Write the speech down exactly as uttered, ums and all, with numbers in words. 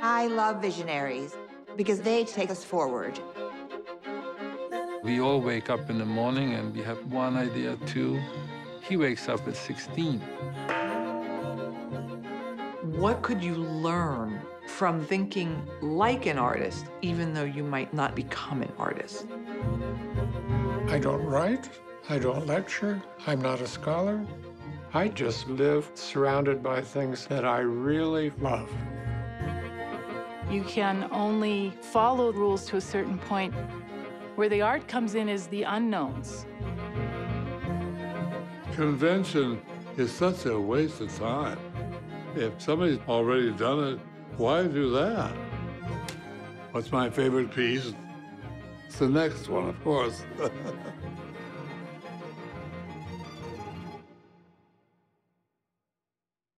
I love Visionaries because they take us forward. We all wake up in the morning and we have one idea, two. He wakes up at sixteen. What could you learn from thinking like an artist, even though you might not become an artist? I don't write. I don't lecture. I'm not a scholar. I just live surrounded by things that I really love. You can only follow rules to a certain point. Where the art comes in is the unknowns. Convention is such a waste of time. If somebody's already done it, why do that? What's my favorite piece? It's the next one, of course.